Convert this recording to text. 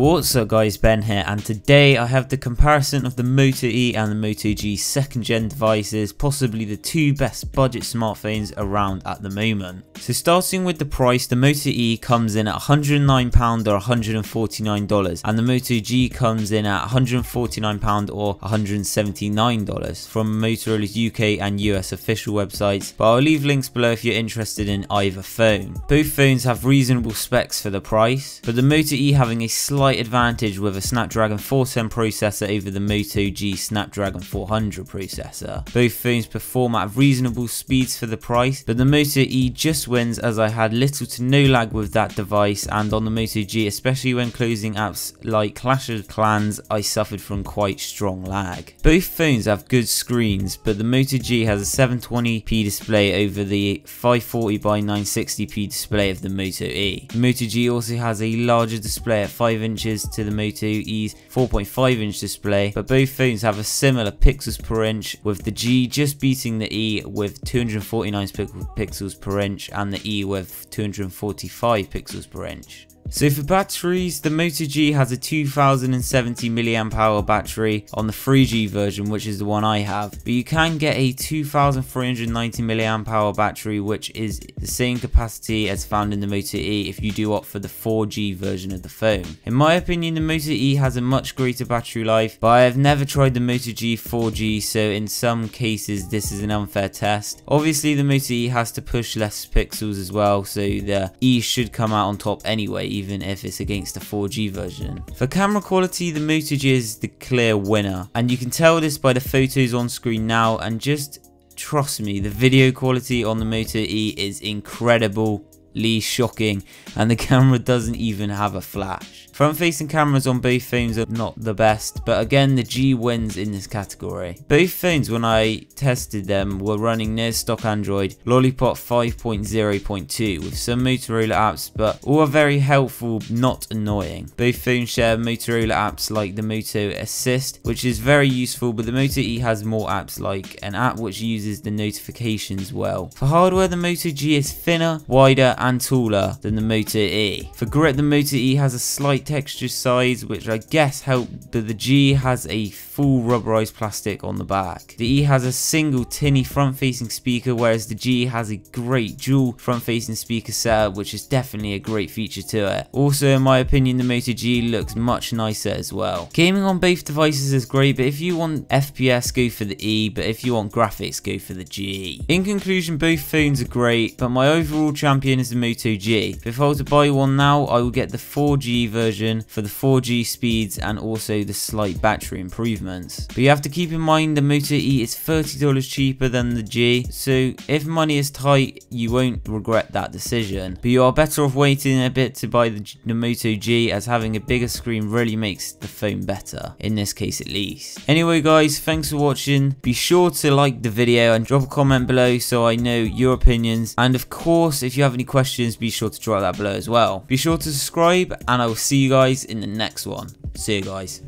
What's up guys, Ben here, and today I have the comparison of the Moto E and the Moto G second gen devices, possibly the two best budget smartphones around at the moment. So starting with the price, the Moto E comes in at £109 or $149 and the Moto G comes in at £149 or $179 from Motorola's UK and US official websites, but I'll leave links below if you're interested in either phone. Both phones have reasonable specs for the price, but the Moto E having a slight advantage with a Snapdragon 410 processor over the Moto G Snapdragon 400 processor. Both phones perform at reasonable speeds for the price, but the Moto E just wins as I had little to no lag with that device, and on the Moto G, especially when closing apps like Clash of Clans, I suffered from quite strong lag. Both phones have good screens, but the Moto G has a 720p display over the 540x960p display of the Moto E. The Moto G also has a larger display at 5 inches to the Moto E's 4.5 inch display, but both phones have a similar pixels per inch, with the G just beating the E with 249 pixels per inch and the E with 245 pixels per inch. So for batteries, the Moto G has a 2070 mAh battery on the 3G version, which is the one I have, but you can get a 2390 mAh battery, which is the same capacity as found in the Moto E if you do opt for the 4G version of the phone. In my opinion, the Moto E has a much greater battery life, but I have never tried the Moto G 4G, so in some cases this is an unfair test. Obviously the Moto E has to push less pixels as well, so the E should come out on top anyway, even if it's against the 4G version. For camera quality, the Moto G is the clear winner, and you can tell this by the photos on screen now, and just trust me, the video quality on the Moto E is incredibly shocking, and the camera doesn't even have a flash. Front facing cameras on both phones are not the best, but again the G wins in this category. Both phones, when I tested them, were running near stock Android Lollipop 5.0.2 with some Motorola apps, but all are very helpful, not annoying. Both phones share Motorola apps like the Moto Assist, which is very useful, but the Moto E has more apps, like an app which uses the notifications well. For hardware, the Moto G is thinner, wider and taller than the Moto E. For grip, the Moto E has a slight texture size, which I guess helped, but the G has a full rubberized plastic on the back. The E has a single tinny front facing speaker, whereas the G has a great dual front facing speaker setup, which is definitely a great feature to it. Also, in my opinion, the Moto G looks much nicer as well. Gaming on both devices is great, but if you want FPS, go for the E, but if you want graphics, go for the G. In conclusion, both phones are great, but my overall champion is the Moto G. If I were to buy one now, I will get the 4G version for the 4G speeds and also the slight battery improvements. But you have to keep in mind the Moto E is $30 cheaper than the G, so if money is tight, you won't regret that decision. But you are better off waiting a bit to buy the Moto G, as having a bigger screen really makes the phone better, in this case at least. Anyway guys, thanks for watching. Be sure to like the video and drop a comment below so I know your opinions, and of course if you have any questions, be sure to drop that below as well. Be sure to subscribe, and I will see you guys in the next one. See you guys.